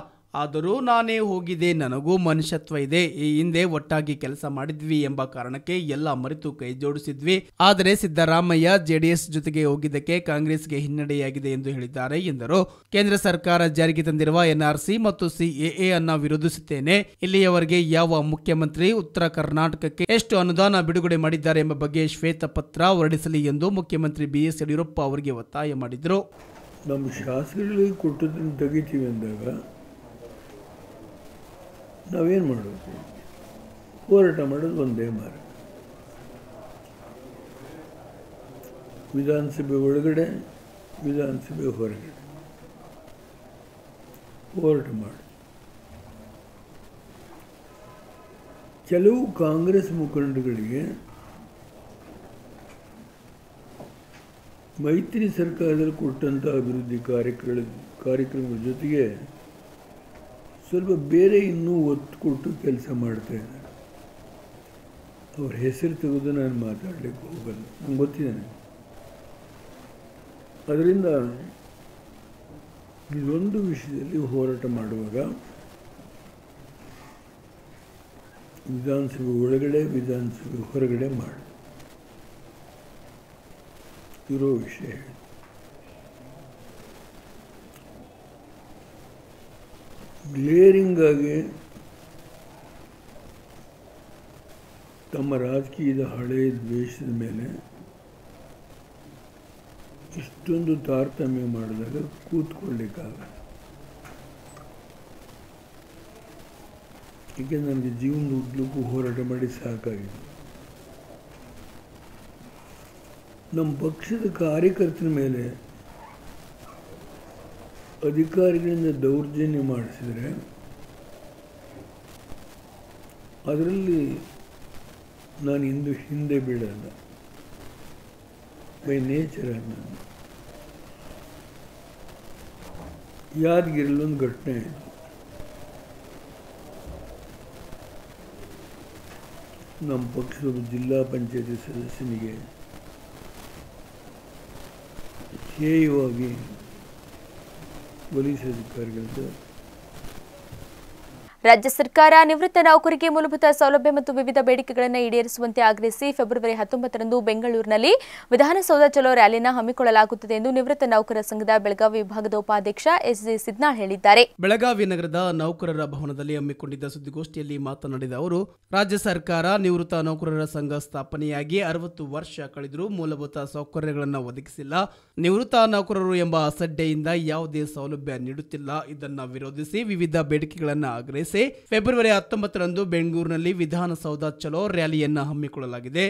ಆದರೂ ನಾನೇ ಹೋಗಿದೆ, ನನಗೂ ಮನುಷ್ಯತ್ವ ಇದೆ, ಈ ಹಿಂದೆ ಒಟ್ಟಾಗಿ ಕೆಲಸ ಮಾಡಿದ್ವಿ ಎಂಬ ಕಾರಣಕ್ಕೆ ಎಲ್ಲ ಮರೆತು ಕೈ ಜೋಡಿಸಿದ್ವಿ. ಆದರೆ ಸಿದ್ದರಾಮಯ್ಯ ಜೆಡಿಎಸ್ ಜೊತೆಗೆ ಹೋಗಿದ್ದಕ್ಕೆ ಕಾಂಗ್ರೆಸ್ಗೆ ಹಿನ್ನಡೆಯಾಗಿದೆ ಎಂದು ಹೇಳಿದ್ದಾರೆ ಎಂದರು. ಕೇಂದ್ರ ಸರ್ಕಾರ ಜಾರಿಗೆ ತಂದಿರುವ ಎನ್ಆರ್ಸಿ ಮತ್ತು ಸಿಎಎ ಅನ್ನ ವಿರೋಧಿಸುತ್ತೇನೆ. ಇಲ್ಲಿಯವರೆಗೆ ಯಾವ ಮುಖ್ಯಮಂತ್ರಿ ಉತ್ತರ ಕರ್ನಾಟಕಕ್ಕೆ ಎಷ್ಟು ಅನುದಾನ ಬಿಡುಗಡೆ ಮಾಡಿದ್ದಾರೆ ಎಂಬ ಬಗ್ಗೆ ಶ್ವೇತ ಪತ್ರ ಹೊರಡಿಸಲಿ ಎಂದು ಮುಖ್ಯಮಂತ್ರಿ ಬಿಎಸ್ ಯಡಿಯೂರಪ್ಪ ಅವರಿಗೆ ಒತ್ತಾಯ ಮಾಡಿದರು. ನಮ್ಮ ಶಾಸಕರಿಗೆ ಕೊಟ್ಟದನ್ನು ತೆಗಿತೀವಿ ಅಂದಾಗ ನಾವೇನು ಮಾಡಬೇಕು? ಹೋರಾಟ ಮಾಡೋದು ಒಂದೇ ಮಾರ್ಗ. ವಿಧಾನಸಭೆ ಒಳಗಡೆ, ವಿಧಾನಸಭೆ ಹೊರಗಡೆ ಹೋರಾಟ ಮಾಡೋದು. ಕೆಲವು ಕಾಂಗ್ರೆಸ್ ಮುಖಂಡಗಳಿಗೆ ಮೈತ್ರಿ ಸರ್ಕಾರದಲ್ಲಿ ಕೊಟ್ಟಂಥ ಅಭಿವೃದ್ಧಿ ಕಾರ್ಯಕ್ರಮ ಕಾರ್ಯಕ್ರಮದ ಜೊತೆಗೆ ಸ್ವಲ್ಪ ಬೇರೆ ಇನ್ನೂ ಒತ್ತು ಕೊಟ್ಟು ಕೆಲಸ ಮಾಡ್ತಾ ಇದ್ದಾರೆ. ಅವ್ರ ಹೆಸರು ತೆಗೆದು ನಾನು ಮಾತಾಡಲಿಕ್ಕೆ ಹೋಗಲ್ಲ, ನಂಗೆ ಗೊತ್ತಿದೆ. ಅದರಿಂದ ಇದೊಂದು ವಿಷಯದಲ್ಲಿ ಹೋರಾಟ ಮಾಡುವಾಗ ವಿಧಾನಸಭೆ ಒಳಗಡೆ, ವಿಧಾನಸಭೆ ಹೊರಗಡೆ ಮಾಡಿ ಇರೋ ವಿಷಯ. ಗ್ಲೇರಿಂಗಾಗಿ ತಮ್ಮ ರಾಜಕೀಯದ ಹಳೆಯ ದ್ವೇಷದ ಮೇಲೆ ಇಷ್ಟೊಂದು ತಾರತಮ್ಯ ಮಾಡಿದಾಗ ಕೂತ್ಕೊಳ್ಳಿಕ್ಕಾಗಲ್ಲ. ಹೀಗೆ ನನಗೆ ಜೀವನದ ಉದ್ದಕ್ಕೂ ಹೋರಾಟ ಮಾಡಿ ಸಾಕಾಗಿದೆ. ನಮ್ಮ ಪಕ್ಷದ ಕಾರ್ಯಕರ್ತರ ಮೇಲೆ ಅಧಿಕಾರಿಗಳಿಂದ ದೌರ್ಜನ್ಯ ಮಾಡಿಸಿದರೆ ಅದರಲ್ಲಿ ನಾನು ಇಂದು ಹಿಂದೆ ಬೀಳಲ್ಲ. ಬೈ ನೇಚರ್ ಆಗಿ ನಾನು ಯಾರಿಗಿರಲೊಂದು ಘಟನೆ ಆಯಿತು. ನಮ್ಮ ಪಕ್ಷದ ಜಿಲ್ಲಾ ಪಂಚಾಯತಿ ಸದಸ್ಯನಿಗೆ ಹೇಯವಾಗಿ ಪೊಲೀಸ್ ಅಧಿಕಾರಿಗಳಿಂದ. ರಾಜ್ಯ ಸರ್ಕಾರ ನಿವೃತ್ತ ನೌಕರಿಗೆ ಮೂಲಭೂತ ಸೌಲಭ್ಯ ಮತ್ತು ವಿವಿಧ ಬೇಡಿಕೆಗಳನ್ನು ಈಡೇರಿಸುವಂತೆ ಆಗ್ರಹಿಸಿ ಫೆಬ್ರವರಿ ಹತ್ತೊಂಬತ್ತರಂದು ಬೆಂಗಳೂರಿನಲ್ಲಿ ವಿಧಾನಸೌಧ ಚಲೋ ರ್ಯಾಲಿನ ಹಮ್ಮಿಕೊಳ್ಳಲಾಗುತ್ತದೆ ಎಂದು ನಿವೃತ್ತ ನೌಕರರ ಸಂಘದ ಬೆಳಗಾವಿ ವಿಭಾಗದ ಉಪಾಧ್ಯಕ್ಷ ಎಸ್ ಜೆ ಸಿದ್ನಾಳ್ ಹೇಳಿದ್ದಾರೆ. ಬೆಳಗಾವಿ ನಗರದ ನೌಕರರ ಭವನದಲ್ಲಿ ಹಮ್ಮಿಕೊಂಡಿದ್ದ ಸುದ್ದಿಗೋಷ್ಠಿಯಲ್ಲಿ ಮಾತನಾಡಿದ ಅವರು, ರಾಜ್ಯ ಸರ್ಕಾರ ನಿವೃತ್ತ ನೌಕರರ ಸಂಘ ಸ್ಥಾಪನೆಯಾಗಿ ಅರವತ್ತು ವರ್ಷ ಕಳೆದರೂ ಮೂಲಭೂತ ಸೌಕರ್ಯಗಳನ್ನು ಒದಗಿಸಿಲ್ಲ. ನಿವೃತ್ತ ನೌಕರರು ಎಂಬ ಅಸಡ್ಡೆಯಿಂದ ಯಾವುದೇ ಸೌಲಭ್ಯ ನೀಡುತ್ತಿಲ್ಲ. ಇದನ್ನು ವಿರೋಧಿಸಿ ವಿವಿಧ ಬೇಡಿಕೆಗಳನ್ನು ಆಗ್ರಹಿಸಿ ಫೆಬ್ರವರಿ ಹತ್ತೊಂಬತ್ತರಂದು ಬೆಂಗಳೂರಿನಲ್ಲಿ ವಿಧಾನಸೌಧ ಚಲೋ ರ್ಯಾಲಿಯನ್ನು ಹಮ್ಮಿಕೊಳ್ಳಲಾಗಿದೆ.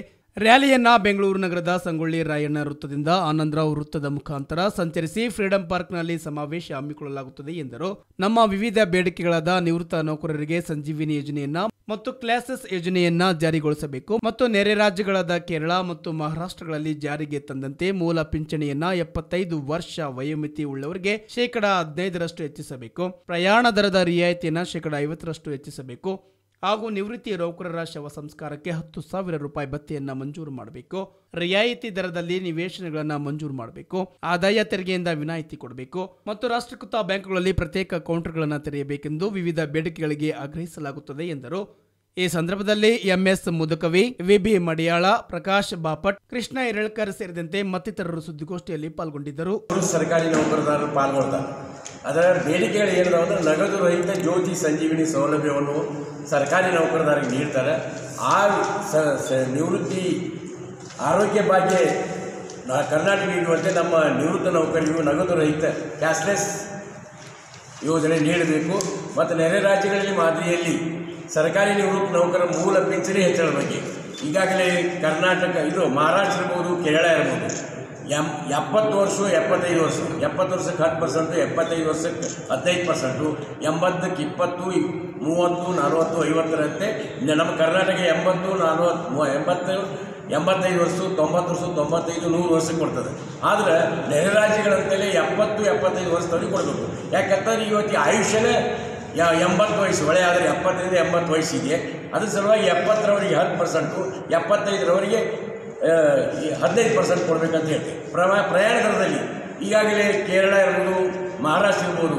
ರ್ಯಾಲಿಯನ್ನ ಬೆಂಗಳೂರು ನಗರದ ಸಂಗೊಳ್ಳಿ ರಾಯಣ್ಣ ವೃತ್ತದಿಂದ ಆನಂದರಾವ್ ವೃತ್ತದ ಮುಖಾಂತರ ಸಂಚರಿಸಿ ಫ್ರೀಡಂ ಪಾರ್ಕ್ನಲ್ಲಿ ಸಮಾವೇಶ ಹಮ್ಮಿಕೊಳ್ಳಲಾಗುತ್ತದೆ ಎಂದರು. ನಮ್ಮ ವಿವಿಧ ಬೇಡಿಕೆಗಳಾದ ನಿವೃತ್ತ ನೌಕರರಿಗೆ ಸಂಜೀವಿನಿ ಯೋಜನೆಯನ್ನ ಮತ್ತು ಕ್ಲಾಸಸ್ ಯೋಜನೆಯನ್ನ ಜಾರಿಗೊಳಿಸಬೇಕು ಮತ್ತು ನೆರೆ ರಾಜ್ಯಗಳಾದ ಕೇರಳ ಮತ್ತು ಮಹಾರಾಷ್ಟ್ರಗಳಲ್ಲಿ ಜಾರಿಗೆ ತಂದಂತೆ ಮೂಲ ಪಿಂಚಣಿಯನ್ನ ಎಪ್ಪತ್ತೈದು ವರ್ಷ ವಯೋಮಿತಿ ಉಳ್ಳವರಿಗೆ ಶೇಕಡಾ ಹದಿನೈದರಷ್ಟು ಹೆಚ್ಚಿಸಬೇಕು. ಪ್ರಯಾಣ ದರದ ರಿಯಾಯಿತಿಯನ್ನ ಶೇಕಡಾ ಐವತ್ತರಷ್ಟು ಹೆಚ್ಚಿಸಬೇಕು ಹಾಗೂ ನಿವೃತ್ತಿ ನೌಕರರ ಶವ ಸಂಸ್ಕಾರಕ್ಕೆ ಹತ್ತು ಸಾವಿರ ರೂಪಾಯಿ ಭತ್ಯೆಯನ್ನು ಮಂಜೂರು ಮಾಡಬೇಕು. ರಿಯಾಯಿತಿ ದರದಲ್ಲಿ ನಿವೇಶನಗಳನ್ನು ಮಂಜೂರು ಮಾಡಬೇಕು. ಆದಾಯ ತೆರಿಗೆಯಿಂದ ವಿನಾಯಿತಿ ಕೊಡಬೇಕು ಮತ್ತು ರಾಷ್ಟ್ರೀಕೃತ ಬ್ಯಾಂಕ್ಗಳಲ್ಲಿ ಪ್ರತ್ಯೇಕ ಕೌಂಟರ್ಗಳನ್ನು ತೆರೆಯಬೇಕೆಂದು ವಿವಿಧ ಬೇಡಿಕೆಗಳಿಗೆ ಆಗ್ರಹಿಸಲಾಗುತ್ತದೆ ಎಂದರು. ಈ ಸಂದರ್ಭದಲ್ಲಿ ಎಂಎಸ್ ಮುದುಕವಿ, ವಿಬಿ ಮಡಿಯಾಳ, ಪ್ರಕಾಶ್ ಬಾಪಟ್, ಕೃಷ್ಣ ಎರಳ್ಕರ್ ಸೇರಿದಂತೆ ಮತ್ತಿತರರು ಸುದ್ದಿಗೋಷ್ಠಿಯಲ್ಲಿ ಪಾಲ್ಗೊಂಡಿದ್ದರು. ಸರ್ಕಾರಿ ನೌಕರದಾರರು ಪಾಲ್ಗೊಳ್ತಾರೆ. ಅದರ ಬೇಡಿಕೆಗಳು ಏನಿದಾವೆ ಅಂದರೆ, ನಗದು ರಹಿತ ಜ್ಯೋತಿ ಸಂಜೀವಿನಿ ಸೌಲಭ್ಯವನ್ನು ಸರ್ಕಾರಿ ನೌಕರದಾರರಿಗೆ ನೀಡ್ತಾರೆ. ಆ ನಿವೃತ್ತಿ ಆರೋಗ್ಯ ಭಾಗ್ಯ ಕರ್ನಾಟಕ ನೀಡುವಂತೆ ನಮ್ಮ ನಿವೃತ್ತ ನೌಕರರಿಗೂ ನಗದು ರಹಿತ ಕ್ಯಾಶ್ಲೆಸ್ ಯೋಜನೆ ನೀಡಬೇಕು. ಮತ್ತು ನೆರೆ ರಾಜ್ಯಗಳಲ್ಲಿ ಮಾದರಿಯಲ್ಲಿ ಸರ್ಕಾರಿ ನಿವೃತ್ತ ನೌಕರ ಮೂಲ ಪಿಂಚಣಿ ಹೆಚ್ಚಳ ಬಗ್ಗೆ ಈಗಾಗಲೇ ಕರ್ನಾಟಕ ಇದು ಮಹಾರಾಷ್ಟ್ರ ಇರ್ಬೋದು, ಕೇರಳ ಇರ್ಬೋದು, ಎಂ ಎಪ್ಪತ್ತು ವರ್ಷ ಎಪ್ಪತ್ತೈದು ವರ್ಷ ಎಪ್ಪತ್ತು ವರ್ಷಕ್ಕೆ ಹತ್ತು ಪರ್ಸೆಂಟು, ಎಪ್ಪತ್ತೈದು ವರ್ಷಕ್ಕೆ ಹದಿನೈದು ಪರ್ಸೆಂಟು, ಎಂಬತ್ತಕ್ಕೆ ಇಪ್ಪತ್ತು, ಮೂವತ್ತು, ನಲವತ್ತು, ಐವತ್ತರಂತೆ ನಮ್ಮ ಕರ್ನಾಟಕ ಎಂಬತ್ತು ನಲವತ್ತು ಎಂಬತ್ತು ಎಂಬತ್ತೈದು ವರ್ಷ ತೊಂಬತ್ತು ವರ್ಷ ತೊಂಬತ್ತೈದು ನೂರು ವರ್ಷಕ್ಕೆ ಕೊಡ್ತದೆ. ಆದರೆ ನೆರೆ ರಾಜ್ಯಗಳಂತಲೇ ಎಪ್ಪತ್ತು ಎಪ್ಪತ್ತೈದು ವರ್ಷದವರಿಗೆ ಕೊಡಬೇಕು. ಯಾಕಂತಂದರೆ ಇವತ್ತು ಆಯುಷ್ಯನೇ ಯಾವ ಎಂಬತ್ತು ವಯಸ್ಸು ಒಳ್ಳೆ, ಆದರೆ ಎಪ್ಪತ್ತರಿಂದ ಎಂಬತ್ತು ವಯಸ್ಸಿಗೆ ಅದ್ರ ಸಲುವಾಗಿ ಎಪ್ಪತ್ತರವರಿಗೆ ಹತ್ತು ಪರ್ಸೆಂಟು, ಎಪ್ಪತ್ತೈದರವರಿಗೆ ಹದಿನೈದು ಪರ್ಸೆಂಟ್ ಕೊಡಬೇಕಂತ ಹೇಳ್ತೀವಿ. ಪ್ರವಾ ಪ್ರಯಾಣ ದರದಲ್ಲಿ ಈಗಾಗಲೇ ಕೇರಳ ಇರ್ಬೋದು, ಮಹಾರಾಷ್ಟ್ರ ಇರ್ಬೋದು,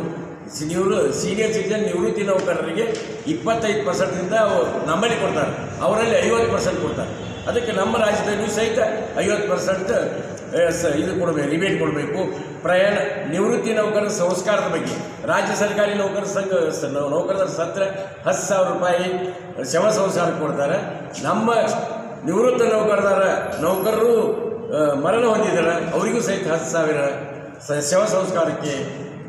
ನಿವರು ಸೀನಿಯರ್ ಸಿಟಿಜನ್ ನಿವೃತ್ತಿ ನೌಕರರಿಗೆ ಇಪ್ಪತ್ತೈದು ಪರ್ಸೆಂಟ್ನಿಂದ ನಮ್ಮಲ್ಲಿ ಕೊಡ್ತಾರೆ, ಅವರಲ್ಲಿ ಐವತ್ತು ಪರ್ಸೆಂಟ್ ಕೊಡ್ತಾರೆ. ಅದಕ್ಕೆ ನಮ್ಮ ರಾಜ್ಯದಲ್ಲೂ ಸಹಿತ ಐವತ್ತು ಪರ್ಸೆಂಟ್ ಇದು ಕೊಡಬೇಕು, ರಿಬೇಟ್ ಕೊಡಬೇಕು. ಪ್ರಯಾಣ ನಿವೃತ್ತಿ ನೌಕರರ ಸಂಸ್ಕಾರದ ಬಗ್ಗೆ ರಾಜ್ಯ ಸರ್ಕಾರಿ ನೌಕರ ಸಂಘ ನೌಕರರ ಸತ್ರ ಹತ್ತು ಸಾವಿರ ರೂಪಾಯಿ ಶವ ಸಂಸ್ಕಾರಕ್ಕೆ ಕೊಡ್ತಾರೆ. ನಮ್ಮ ನಿವೃತ್ತ ನೌಕರದಾರ ನೌಕರರು ಮರಣ ಹೊಂದಿದ್ದಾರೆ, ಅವರಿಗೂ ಸಹಿತ ಹತ್ತು ಸಾವಿರ ಶವ ಸಂಸ್ಕಾರಕ್ಕೆ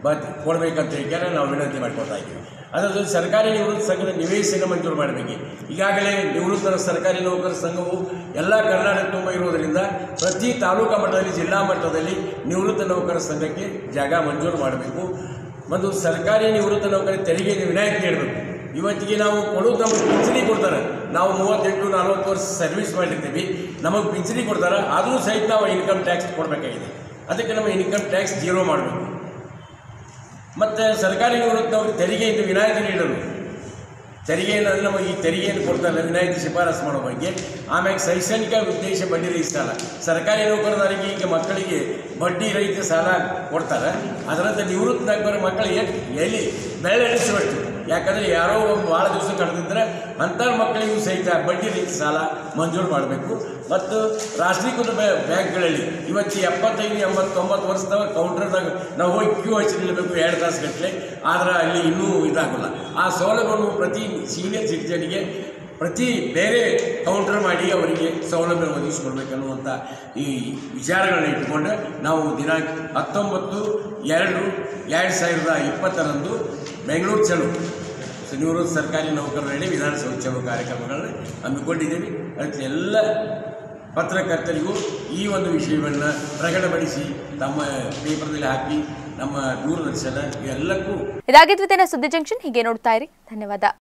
ಬತ್ ಕೊಡಬೇಕಂತ ಹೇಳಿಕೆಯನ್ನು ನಾವು ವಿನಂತಿ ಮಾಡ್ಕೊಳ್ತಾ ಇದ್ದೀವಿ. ಅದರ ಜೊತೆ ಸರ್ಕಾರಿ ನಿವೃತ್ತ ಸಂಘದ ನಿವೇಶನ ಮಂಜೂರು ಮಾಡಬೇಕು. ಈಗಾಗಲೇ ನಿವೃತ್ತರ ಸರ್ಕಾರಿ ನೌಕರ ಸಂಘವು ಎಲ್ಲ ಕರ್ನಾಟಕ ತುಂಬ ಇರುವುದರಿಂದ ಪ್ರತಿ ತಾಲೂಕಾ ಮಟ್ಟದಲ್ಲಿ ಜಿಲ್ಲಾ ಮಟ್ಟದಲ್ಲಿ ನಿವೃತ್ತ ನೌಕರ ಸಂಘಕ್ಕೆ ಜಾಗ ಮಂಜೂರು ಮಾಡಬೇಕು. ಮತ್ತು ಸರ್ಕಾರಿ ನಿವೃತ್ತ ನೌಕರ ತೆರಿಗೆ ವಿನಾಯಿತಿ ನೀಡಬೇಕು. ಇವತ್ತಿಗೆ ನಾವು ಕೊಡೋದು ನಮಗೆ ಪಿಂಚಣಿ ಕೊಡ್ತಾರೆ, ನಾವು ಮೂವತ್ತೆಂಟು ನಲ್ವತ್ತು ವರ್ಷ ಸರ್ವಿಸ್ ಮಾಡಿರ್ತೀವಿ, ನಮಗೆ ಪಿಂಚಣಿ ಕೊಡ್ತಾರೆ, ಆದರೂ ಸಹಿತ ನಾವು ಇನ್ಕಮ್ ಟ್ಯಾಕ್ಸ್ ಕೊಡಬೇಕಾಗಿದೆ. ಅದಕ್ಕೆ ನಮ್ಮ ಇನ್ಕಮ್ ಟ್ಯಾಕ್ಸ್ ಜೀರೋ ಮಾಡಬೇಕು. ಮತ್ತು ಸರ್ಕಾರಿ ನಿವೃತ್ತವ್ರಿಗೆ ತೆರಿಗೆಯಿಂದ ವಿನಾಯಿತಿ ನೀಡಲು, ತೆರಿಗೆ ಏನಾದರೆ ನಮಗೆ ಈ ತೆರಿಗೆಯನ್ನು ಕೊಡ್ತಾರಲ್ಲ ವಿನಾಯಿತಿ ಶಿಫಾರಸು ಮಾಡೋ ಬಗ್ಗೆ. ಆಮ್ಯಾಗ ಶೈಕ್ಷಣಿಕ ಉದ್ದೇಶ ಬಡ್ಡಿ ರಹಿತ ಸಾಲ, ಸರ್ಕಾರಿ ನೌಕರದಾರಿಗೆ ಈಗ ಮಕ್ಕಳಿಗೆ ಬಡ್ಡಿ ರಹಿತ ಸಾಲ ಕೊಡ್ತಾರೆ. ಅದರಂತೆ ನಿವೃತ್ತ ನೌಕರ ಮಕ್ಕಳಿಗೆ ಎಲ್ಲಿ ಬೆಳೆಸಬೇಕು, ಯಾಕಂದರೆ ಯಾರೋ ಒಂದು ಭಾಳ ದಿವಸ ಕಳೆದಿದ್ದರೆ ಅಂಥ ಮಕ್ಕಳಿಗೂ ಸಹಿತ ಬಡ್ಡಿ ರಹಿತ ಸಾಲ ಮಂಜೂರು ಮಾಡಬೇಕು. ಮತ್ತು ರಾಷ್ಟ್ರೀಕೃತ ಬ್ಯಾಂಕ್ಗಳಲ್ಲಿ ಇವತ್ತು ಎಪ್ಪತ್ತೈದು ಎಂಬತ್ತೊಂಬತ್ತು ವರ್ಷದವ ಕೌಂಟರ್ದಾಗ ನಾವು ಹೋಗಿ ಕ್ಯೂ ಹಚ್ಚಿ ನಿಲ್ಲಬೇಕು ಎರಡು ತಾಸು ಗಟ್ಟಲೆ, ಆದರೆ ಅಲ್ಲಿ ಇನ್ನೂ ಇದಾಗಲ್ಲ. ಆ ಸೌಲಭ್ಯವನ್ನು ಪ್ರತಿ ಸೀನಿಯರ್ ಸಿಟಿಜನ್ಗೆ ಪ್ರತಿ ಬೇರೆ ಕೌಂಟರ್ ಮಾಡಿ ಅವರಿಗೆ ಸೌಲಭ್ಯ ಒದಗಿಸಿಕೊಡ್ಬೇಕನ್ನುವಂಥ ಈ ವಿಚಾರಗಳನ್ನ ಇಟ್ಟುಕೊಂಡು ನಾವು ದಿನಾಂಕ ಹತ್ತೊಂಬತ್ತು ಎರಡು ಎರಡು ಸಾವಿರದ ಇಪ್ಪತ್ತರಂದು ಬೆಂಗಳೂರು ಚಲೋ ನಿವೃತ್ತ ಸರ್ಕಾರಿ ನೌಕರರಲ್ಲಿ ವಿಧಾನಸಭೆ ಚಲೋ ಕಾರ್ಯಕ್ರಮಗಳನ್ನ ಹಮ್ಮಿಕೊಂಡಿದ್ದೇವೆ. ಅದಕ್ಕೆ ಎಲ್ಲ ಪತ್ರಕರ್ತರಿಗೂ ಈ ಒಂದು ವಿಷಯವನ್ನು ಪ್ರಕಟಪಡಿಸಿ ತಮ್ಮ ಪೇಪರ್ನಲ್ಲಿ ಹಾಕಿ ನಮ್ಮ ದೂರದರ್ಶನ ಎಲ್ಲಕ್ಕೂ ಇದಾಗಿತ್ತು. ಸುದ್ದಿ ಜಂಕ್ಷನ್ ಹೀಗೆ ನೋಡ್ತಾ ಇರಿ. ಧನ್ಯವಾದ.